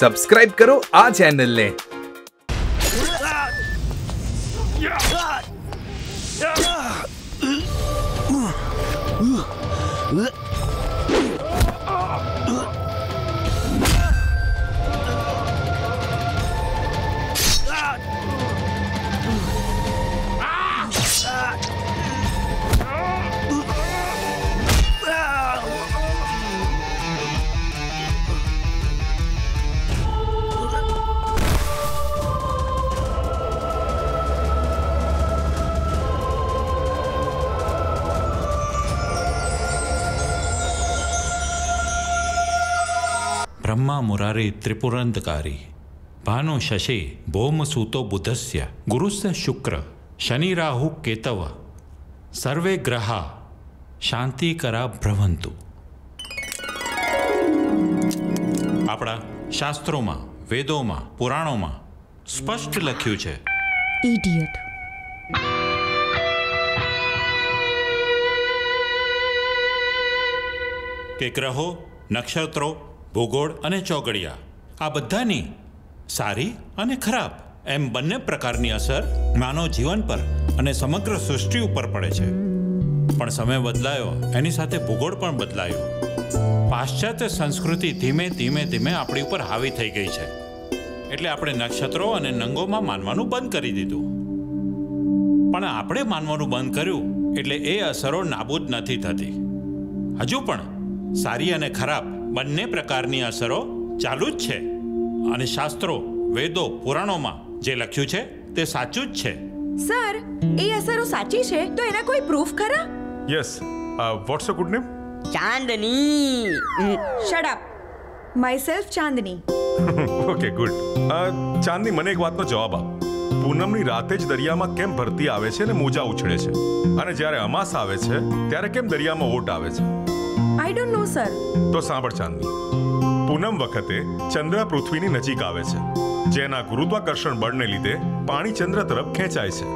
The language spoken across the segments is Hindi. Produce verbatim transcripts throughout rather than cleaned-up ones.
સબસ્ક્રાઇબ કરો આ ચેનલને। अम्मा मुरारी त्रिपुरंधकारी भानु शशि भौमसूतो बुधस्य गुरुस्य शुक्र शनिराहु केतव सर्वे ग्रहा शांतिकरा भ्रमंतु। आपड़ा शास्त्रों में वेदों में पुराणों में स्पष्ट लख्यु छे। इडियट के ग्रहो नक्षत्रों भूगोल अने चौगड़िया आ बधानी सारी अने खराब एम बने प्रकार की असर मानव जीवन पर अने समग्र सृष्टि पर पड़े छे। पण समय बदलायो एनी साथे भूगोल पण बदलायो। पाश्चात्य संस्कृति धीमे धीमे धीमे आपणी पर हावी थई गई छे एटले आपणे नक्षत्रों अने नंगों में मानवानुं बंद करी दीधुं। पण आपणे मानवानुं बंद कर्युं एटले ए असरो नाबूद नथी थती। हजू पण सारी अने खराब बन्ने प्रकारनी असरो चालू ज छे अने शास्त्रों वेदों पुराणों में जे लख्यु छे ते साचु ज छे। सर ए असरो साची छे तो एना कोई प्रूफ खरा? Yes what's your good name? Chandni. Shut up myself Chandni. Okay good. Chandni मने एक वातनो जवाब आप। पूनमनी राते ज दरियामां केम भरती आवे छे ने मोजा उछळे छे अने ज्यारे અમાસ આવે છે ત્યારે કેમ દરિયામાં ઓટ આવે છે? I don't know, sir. तो सांभर चांदनी, पूनम वखते चंद्र पृथ्वी नी नजीक आवे छे, जेना गुरुत्वाकर्षण बळ ने लीधे पाणी चंद्र तरफ खेंचाय छे।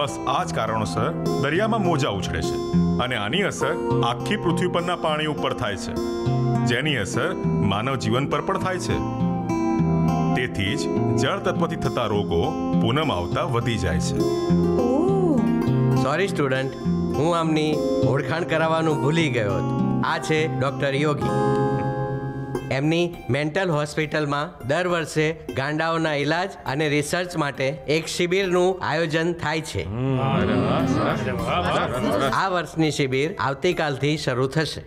बस आज कारणोसर दरियामां मोजा उछळे छे अने आनी असर आखी पृथ्वी परना पाणी उपर थाय छे, जेनी असर मानव जीवन पर पण थाय छे। तेथी ज जल तत्वथी थता रोगो पूनम आवता वधी जाय छे। ओह सॉरी स्टूडेंट, हूँ आमनी ओळखाण करावानुं भूली गयो हतो। आ छे डॉक्टर योगी। एमनी मेंटल हॉस्पिटल में दर वर्षे गांडाओना इलाज अने रिसर्च माटे एक शिबिरनु आयोजन थाय छे। आ वर्षनी शिबिर आवतीकालथी शरू थशे।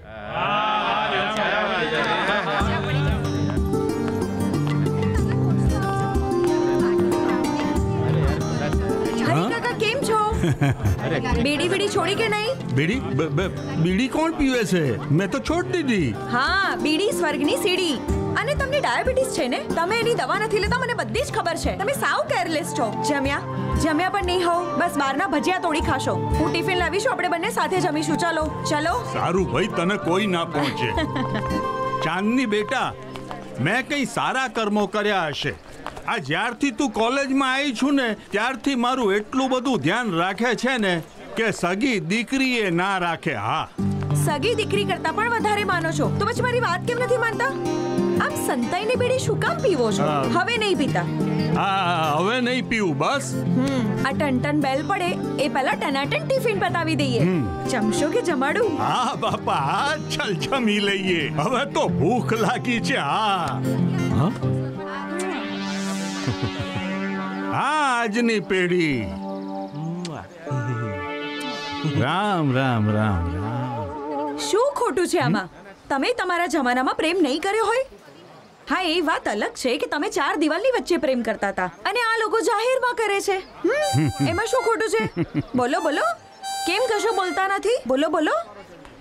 बीड़ी बीड़ी छोड़ी के नहीं? बीड़ी ब, ब, बीड़ी कौन पीवे से? मैं तो छोड़ दी थी। हाँ बीड़ी स्वर्गनी सीढ़ी। अने तमने डायाबेटीस छे ने? तमे एनी दवा नथी लेता, मने बधी ज खबर छे। तमे साव केयरलेस छो। जम्या जम्या पण नहीं हो, बस बारना भजिया तोड़ी खाशो। हूँ टिफिन लावीशु, आपणे बने साथे जमीशु। चलो चलो। सारू भाई तने कोई ना पहुंचे। चांदनी बेटा मैं कई सारा कर्मो कर्या हशे। आ ज्यारथी तू कॉलेज में आई छू ने त्यारथी मारू एटलू बधु ध्यान राखे छे ने के सगी दीकरीए ना राखे। हाँ सगी दीकरी करता पण वधारे मानो छो, तो पछी मारी वात केम नथी मानता? आप संताई ने बीड़ी शू काम पीवो छो? हवे नहीं पीता? हाँ हवे नहीं पीऊ बस। हम्म आ टनटन बेल पड़े ए पहला टनाटन टिफिन बतावी दईए। जमशो के जमाडू? हाँ बापा चल जमी लईए, हवे तो भूख लागी छे। हाँ आजनी पेढ़ी। राम राम राम राम। शू खोटू छे आमा? तमे तमारा जमानामा प्रेम नहीं कर्यो होय? हाँ ए वात अलग छे के तमे चार दीवालनी वच्चे प्रेम करता था अने आ लोको जाहिरमां करे छे। एमां शू खोटू छे? बोलो बोलो केम कशो बोलता नथी? बोलो बोलो।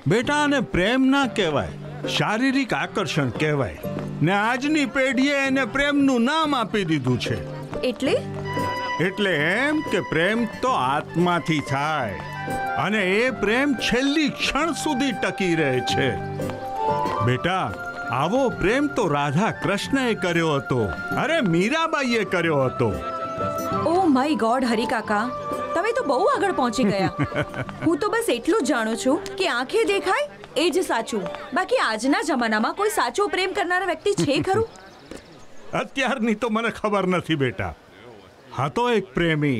बेटा आने प्रेम ना कहेवाय, शारीरिक आकर्षण कहेवाय ने आजनी पेढ़ीए एने प्रेमनु नाम आपी दीधुं छे। एटले એટલે એમ કે પ્રેમ તો આત્માથી થાય અને એ પ્રેમ છેલ્લી ક્ષણ સુધી ટકી રહે છે। બેટા આવો પ્રેમ તો રાધા કૃષ્ણએ કર્યો હતો, અરે મીરાબાઈએ કર્યો હતો। ઓ માય ગોડ હરી કાકા તમે તો બહુ આગળ પહોંચી ગયા। હું તો બસ એટલું જ જાણું છું કે આંખે દેખાય એ જ સાચું, બાકી આજના જમાનામાં કોઈ સાચો પ્રેમ કરનાર વ્યક્તિ છે ખરું? અત્યારની તો મને ખબર નથી બેટા। હતો એક પ્રેમી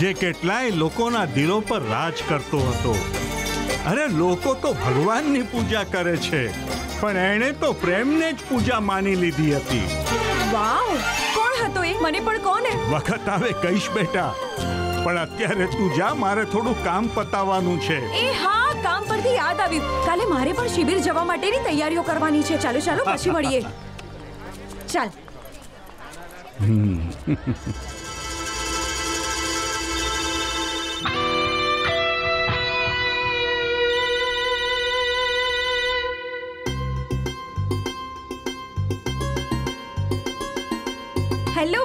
જે કેટલાય લોકોના દિલો પર રાજ કરતો હતો। અરે લોકો તો ભગવાનની પૂજા કરે છે પણ એણે તો પ્રેમને જ પૂજા માની લીધી હતી। વાવ, કોણ હતો એ? મને પણ કોને વખત આવે કહીશ બેટા, પણ અત્યારે તું જા, મારે થોડું કામ પતાવવાનું છે। એ હા, કામ પરથી યાદ આવ્યું, કાલે મારે પણ શિબિર જવા માટેની તૈયારીઓ કરવાની છે। ચાલો ચાલો પછી મળીએ। ચાલ हेलो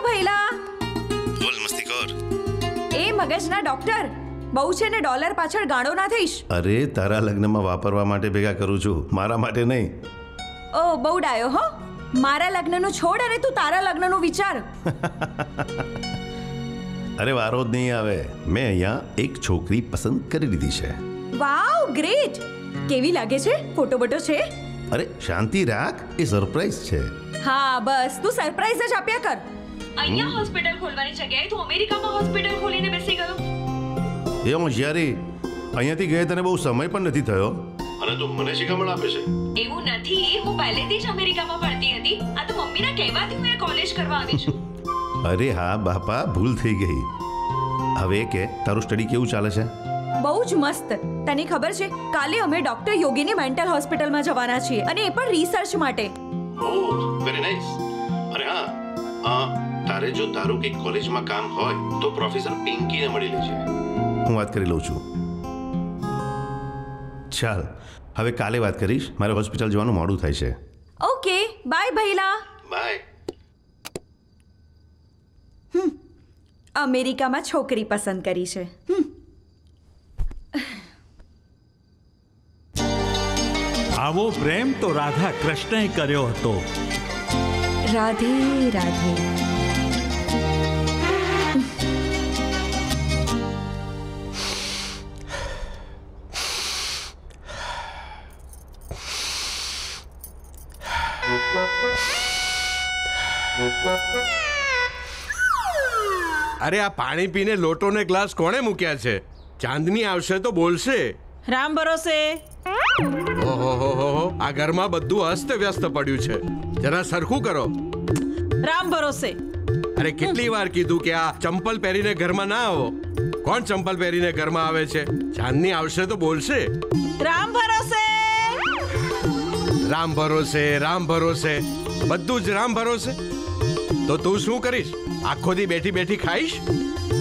भैला बोल मस्ती कर। ए मगजना डॉक्टर बहु छे ने डॉलर पाछळ गाणो ना थईश। अरे तारा लग्न में वापरवा माटे भेगा करू छु, मारा माटे नहीं। ओ बहु डायो हो, मारा लग्न नु छोड़ अरे तू तारा लग्न नु विचार। अरे वारो ज नहीं आवे, मैं अहींया एक छोकरी पसंद करी लीधी छे। वाओ ग्रेट, केवी लागे छे? फोटो बटो छे? अरे शांति राख, ए सरप्राइज छे। हां बस तू सरप्राइज ज आप्या कर। અહીંયા હોસ્પિટલ ખોલવાની જગ્યાએ તો અમેરિકામાં હોસ્પિટલ ખોલીને બેસી ગયો એ હોશિયારી। અહીંયાથી ગયે તને બહુ સમય પણ નથી થયો અને તું મને શિખામણ આપે છે? એવું નથી, હું પહેલેથી જ અમેરિકામાં ભણતી હતી। આ તો મમ્મીના કહેવાથી હું કોલેજ કરવા આવી છું। અરે હા બાપા, ભૂલ થઈ ગઈ। હવે કે તારું સ્ટડી કેવું ચાલે છે? બહુ જ મસ્ત। તને ખબર છે કાલે અમે ડોક્ટર યોગીની મેન્ટલ હોસ્પિટલમાં જવાના છીએ અને એ પણ રિસર્ચ માટે। Oh very nice. અરે હા આ तारे जो तारो के कॉलेज में काम होय तो प्रोफेसर पिंकी ने मळी लेजे। हूँ बात करी लू छू। चल हवे काले बात करीश, मारे हॉस्पिटल जवानुं मोडुं थाय छे। ओके बाय भैला। बाय। हम्म अमेरिका में छोकरी पसंद करी छे। आवो प्रेम तो राधा कृष्णे कर्यो हतो। राधे राधे। अरे आ पानी पीने लोटो ने ग्लास कोणे मुक्या छे? चांदनी आवशे तो बोलशे। राम भरोसे। ओहोहोहो आ घर में बधु अस्त व्यस्त पड्यु छे, जरा सरखू करो। राम भरोसे। अरे कितनी वार कीधु के आ चंपल पहेरीने घर में ना आवो। कौन चंपल पहेरीने घर में आवे छे? चांदनी आवशे तो बोलशे। राम भरोसे। राम भरोसे, राम भरोसे, बधु ज राम भरोसे। तो तू शू करीश? आखो दी बैठी बैठी खाईश?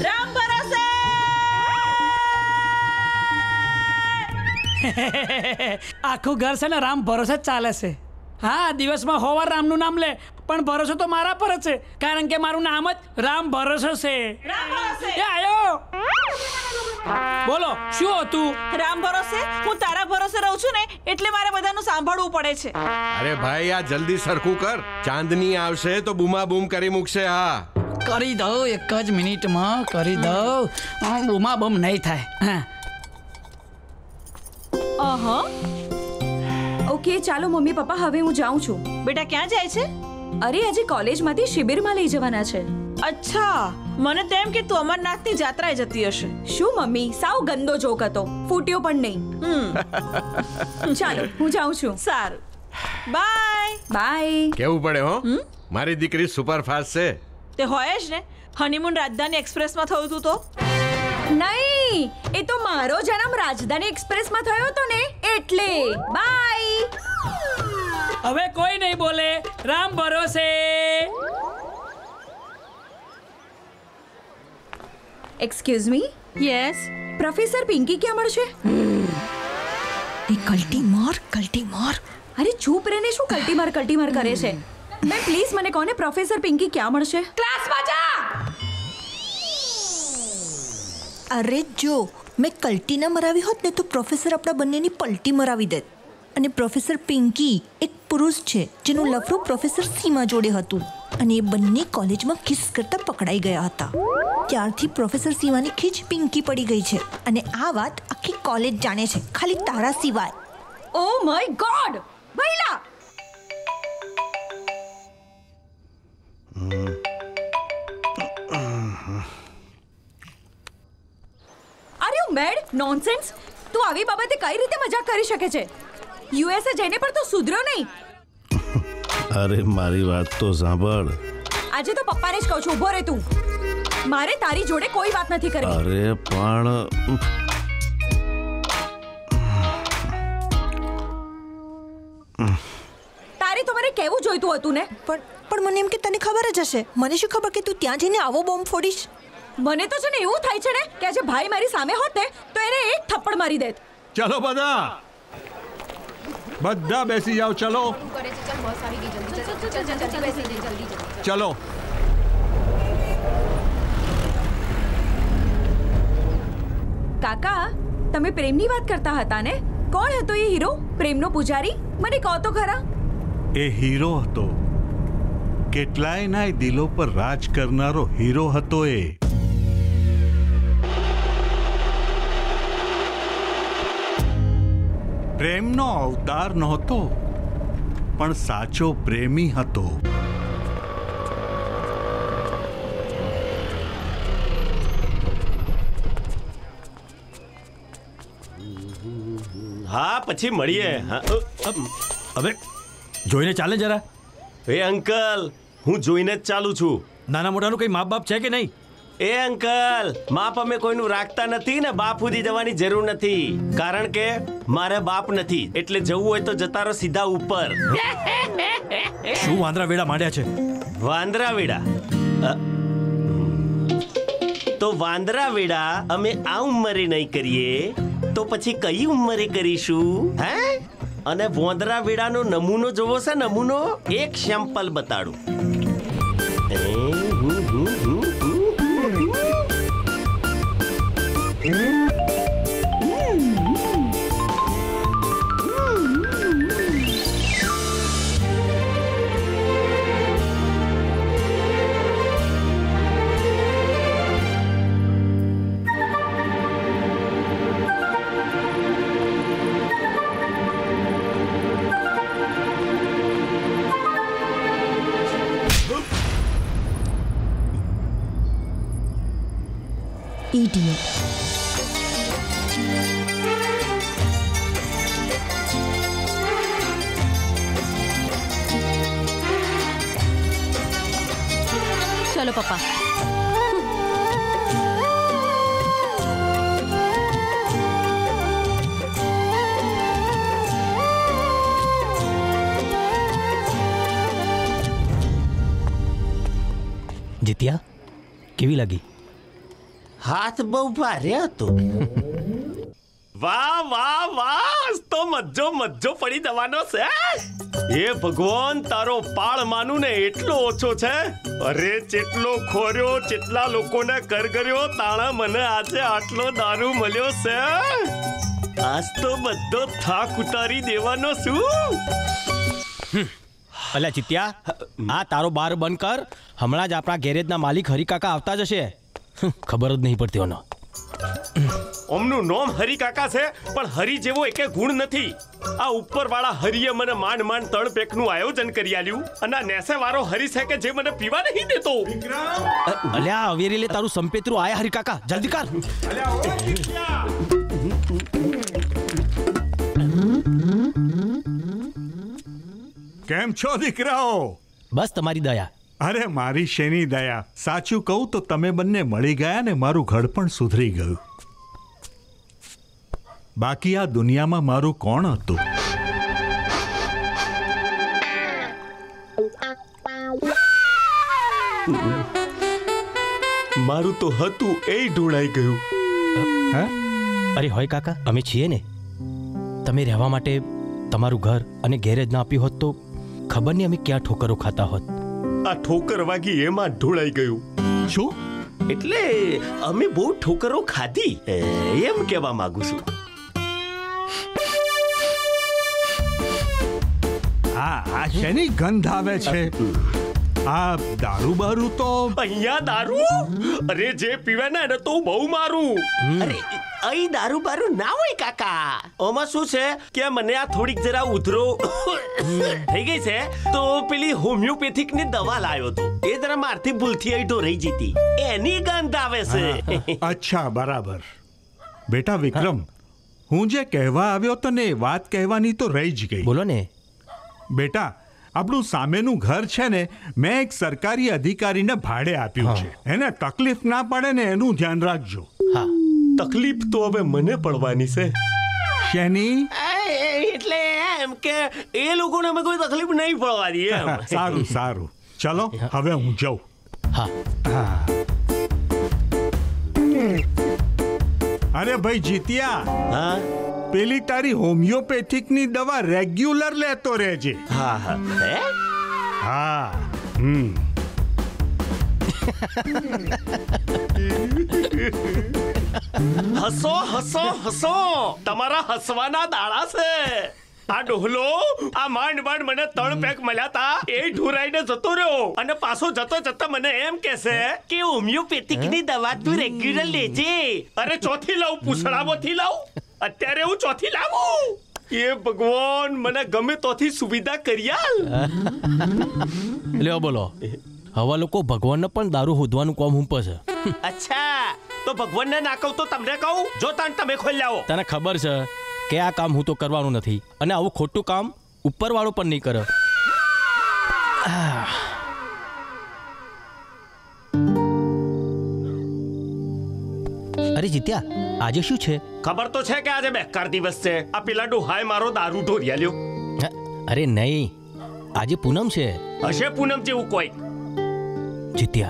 राम भरोसे। आखो घर से ना राम भरोसे चाले से। हाँ दिवस में होवार राम नु नाम ले पण भरोसे तो मारा पर छे, कारण के मारू नाम ज राम भरोसे से। राम भरोसे। ए आयो बोलो शू तू? राम भरोसे हूँ तारा भरोसे रहू छू ने एटले मारे बधानु सांभळवू पड़े छे। अरे भाई आ जल्दी सरखू कर, चांदनी आवशे तो बूमा बूम करी मुकशे। हाँ करी दो, एक ज मिनिट में करी दो, बूमा बूम नहीं थाय। हाँ ओके चालो मम्मी पप्पा हवे हूँ जाऊँ छू। बेटा क्या जाए छे? अरे आज कॉलेज मांथी शिबिर में लई जवाना छे। अच्छा મને તેમ કે તું અમરનાથની યાત્રાએ જતી હશે। શું મમ્મી સાવ ગંદો જોક હતો, ફૂટ્યો પણ નહીં। ચાલો હું જાઉં છું। સારું બાય બાય। કેવું પડે હો મારી દીકરી સુપર ફાસ્ટ છે। તે હોય જ ને, હનીમૂન રાજધાની એક્સપ્રેસમાં થયું હતું તો નહીં? એ તો મારો જન્મ રાજધાની એક્સપ્રેસમાં થયો હતો ને એટલે। બાય, હવે કોઈ નહીં બોલે। રામ ભરોસે। Excuse me? Yes. Professor Pinky क्या मर छे? ये कल्टी मार, कल्टी मार। अरे चुप रहने शू कल्टी मार कल्टी मार करे छे। मैं प्लीज मने कहो ने प्रोफेसर पिंकी क्या मर छे? क्लास में जा। अरे जो मैं कल्टी न मरावी होत ने तो प्रोफेसर अपना बनने नी पलटी मरावी देत। अने प्रोफेसर पिंकी एक पुरुष छे जेनु लफड़ो प्रोफेसर सीमा जोड़े हतु અને એ બંને કોલેજમાં કિસ કરતા પકડાઈ ગયા હતા। ત્યારથી પ્રોફેસર સિવાની ખીજ પિંકી પડી ગઈ છે અને આ વાત આખી કોલેજ જાણે છે, ખાલી તારા સિવાય। ઓ માય ગોડ ભઈલા अरे मेड नॉनसेंस तू આવી બાબતે કઈ રીતે મજાક કરી શકે છે યુએસએ જઈને પણ તો સુધર્યો નહીં અરે મારી વાત તો સાંભળ આજે તો પપ્પાને જ કહું છું ઊભો રહે તું મારે તારી જોડે કોઈ વાત નથી કરવી અરે પણ તારે તો મને કેવું જોઈતું હતું ને પણ પણ મને એમ કે તને ખબર જ હશે મને શું ખબર કે તું ત્યાં જઈને આવો બોમ્બ ફોડીશ મને તો છે ને એવું થાય છે ને કે આજે ભાઈ મારી સામે હોત ને તો એને એક થપ્પડ મારી દેત ચલો બધા બધા બેસી જાઓ ચલો ચલો કાકા તમે પ્રેમની વાત કરતા હતા ને કોણ હતો એ હીરો પ્રેમનો પૂજારી મને કહો તો ખરા એ હીરો હતો કેટલાય નાય દિલો પર રાજ કરનારો હીરો હતો એ પ્રેમનો અવતાર નહોતો પણ સાચો પ્રેમી હતો હા પછી મળીએ હવે જોઈને ચાલે જરા એ અંકલ હું જોઈને જ ચાલું છું નાના મોટાનું કંઈ માપ બાપ છે કે નહીં ए अंकल माप हमें कोईनु राखता नहीं ने बापूजी जवानी जरूर नहीं कारण के मारे बाप नहीं एटले जवू होय तो जता रो सीधा ऊपर शू वांद्रा वेड़ा मांड्या छे वांद्रा वेड़ा तो वांद्रा वेड़ा अमे आ उम्रे नहीं करिए तो पछी कई उम्रे करीशू हैं अने वांद्रा वेड़ा नो नमूनो जोवो से नमूनो एक सैंपल बताडू Idiot. चलो पापा जितिया केवी लगी हाथ बहु भार्या तो वाह वाह वाह तो मज्जो मज्जो पड़ी दवानो से ये भगवान तारो पाळ मानू ने एटलो ओछो छे अरे चेटलो खोर्यो चेटला लोको ने करगर्यो ताणा मने आजे आटलो दारू मळ्यो से आज तो बद्दो थाक उतारी देवानो सु अला चित्या आ तारो बार बंद कर हमणा ज आपरा गैरेज ना मालिक हरि काका आवता जशे खबर ज नहीं पड़ती ओनो ओमनु नाम हरि काका छे पण हरि जेवो एके गुण नथी आ ऊपर वाला हरिए मने मान मान तण पेक नु आयोजन करी आल्यू अना नेसे वारो हरि छे के जे मने पीवा नहीं देतो विक्रम अल्या अवेरी ले तारू संपेत्रू आया हरि काका जल्दी कर अल्या ओ विद्या केम छो दिकराओ बस तुम्हारी दया अरे मारी शेनी दया साचू कहू तो तमे बन्ने मळी गया ने मारू घडपण सुधरी गयू बाकी आ दुनिया में मारू कोण हतु मारू तो हतु ए ढूंढाई गयु हैं अरे होय काका अमे छीए ने तमे रहवा माटे तमारू घर अने गैरेज ना आप्यु होत तो खबर नहीं अमे क्या ठोकरो खाता होत आ ठोकर वागी एमा ढूंढाई गयु शू એટલે અમે બહુ ઠોકરો ખાધી એમ કહેવા માંગુ છું આ આ શેની ગંધ આવે છે આ દારૂ બારૂ તો અહીંયા દારૂ અરે જે પીવે ને તો બહુ મારું અરે अई दारू बारू ना होय काका। ओमा शू छे के मने आ थोड़ी जरा उधरो થઈ ગઈ છે તો પેલી હોમિયોપેથિક ની દવા લાવ્યો તો એ જરા મારથી ભૂલથી આઈ ઢોરાઈ જીતી એની ગંધ આવે છે। અચ્છા બરાબર બેટા વિક્રમ, હું જે કહેવા આવ્યો તો ને વાત કહેવાની તો રહી જ ગઈ। બોલો ને બેટા, આપણું સામેનું ઘર છે ને, મેં એક સરકારી અધિકારીને ભાડે આપ્યું છે, એને તકલીફ ના પડે ને એનું ધ્યાન રાખજો। હા, તકલીફ તો હવે મને પડવાની છે। શેની? એટલે એમ કે એ લોકોને અમે કોઈ તકલીફ નહીં પડવા દઈએ। સારું સારું, ચલો હવે હું જાઉં। હા હા। અરે ભાઈ જીત્યા, હા પેલી તારી હોમિયોપેથિકની દવા રેગ્યુલર લેતો રહેજે। હા હા હા હમ हसो हसो हसो, तमारा हसवाना दाड़ा से आ ढोलो आ मांड मांड मने त्रण पैक मल्या था, ए ढुराईने जतो रह्यो अने पाछो जतो जतो मने एम कहेशे के होमियोपेथिकनी दवा तू रेग्युलर लेजे। अरे चौथी लाव पूछड़ामांथी लाव, अत्यारे हूँ चौथी लावू। ये भगवान मने गमे तोथी सुविधा करियाल। ल्यो बोलो, हवा लोको भगवान ने पण दारू होदवानुं काम हुंपे छे। अच्छा तो भगवान ने ना कहू तो तमने कहू, जो तन तमे खोल लाओ। तने खबर छे के आ काम हूँ तो करवानुं नथी अने आवुं खोटुं काम ऊपर वाळो पण नहीं करे। अरे जीत्या, आज शुं छे? खबर तो छे के आज बेकार दिवस छे। आ पेला डोहाय मारो दारू ढोरिया ल्यो। अरे नहीं, आज पूनम छे। हशे पूनम जेवुं कोई। जीत्या,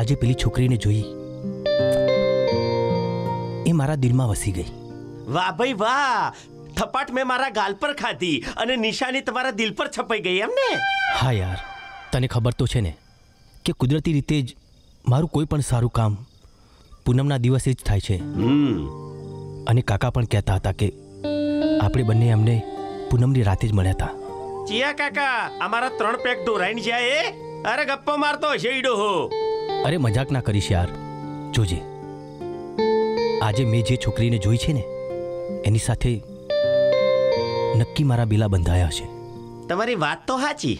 आजे पेली छोकरी ने जोई, ए मारा दिल में वसी गई। वाह भाई वाह, थपाट में मारा गाल पर खाधी अने निशानी तुम्हारा दिल पर छपाई गई हमने। हाँ यार, तने खबर तो छे ने के कुदरती रीते ज मारू कोई पण सारू काम पूनमना दिवसे ज थाय छे। हम्म। अने काका पण कहता था के आपणे बन्ने हमने पूनमनी राते ज मळ्या था। चिया काका, हमारा त्रण पैक डोराई ने जाए। अरे गप्पो मारतो शेडो हो। अरे मजाक ना करीश यार। जोजे आजे मैं जे छोकरीने जोई छे ने एनी साथे नक्की मारा बेला बंधाया छे। तमारी वात तो हाची,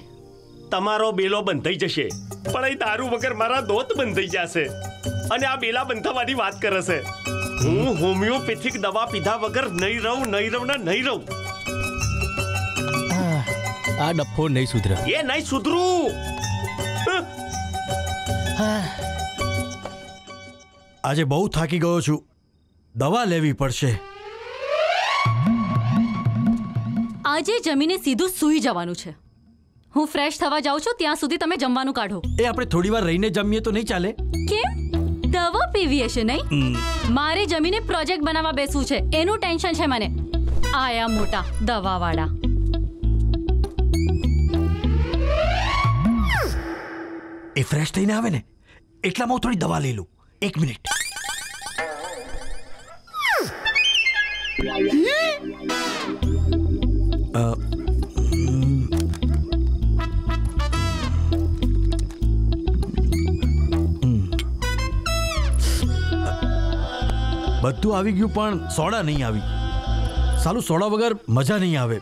तमारो बेलो बंधाई जशे, पण ए दारू वगर मारा दोत बंधाई जाशे अने आ बेला बंधावानी वात करे छे। हूँ होमियोपेथिक दवा पीधा वगर नहीं रहूं, नहीं रहूं ना नहीं रहूं। आ डप्पो नहीं सुधरा, ये नहीं सुधरू। આજે બહુ થાકી ગયો છું, દવા લેવી પડશે। આજે જમીને સીધું સૂઈ જવાનું છે। હું ફ્રેશ થવા જાઉં છું, ત્યાં સુધી તમે જમવાનું કાઢો। એ આપણે થોડી વાર રહીને જમીએ તો નહીં ચાલે? કેમ? દવા પીવી હશે નહીં? મારે જમીને પ્રોજેક્ટ બનાવવા બેસવું છે, એનું ટેન્શન છે મને। આયા મોટા દવાવાળા। એ ફ્રેશ થઈને આવે ને એટલામાં હું થોડી દવા લઈ લઉં। એક મિનિટ। બધું આવી ગયું પણ સોડા નહીં આવી। સાલું, સોડા વગર મજા નહીં આવે।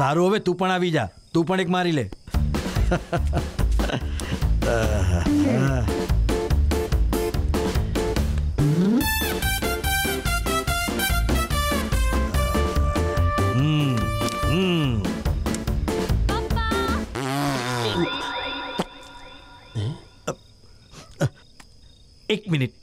સારું, હવે તું પણ આવી જા, તું પણ એક મારી લે। એક મિનિટ,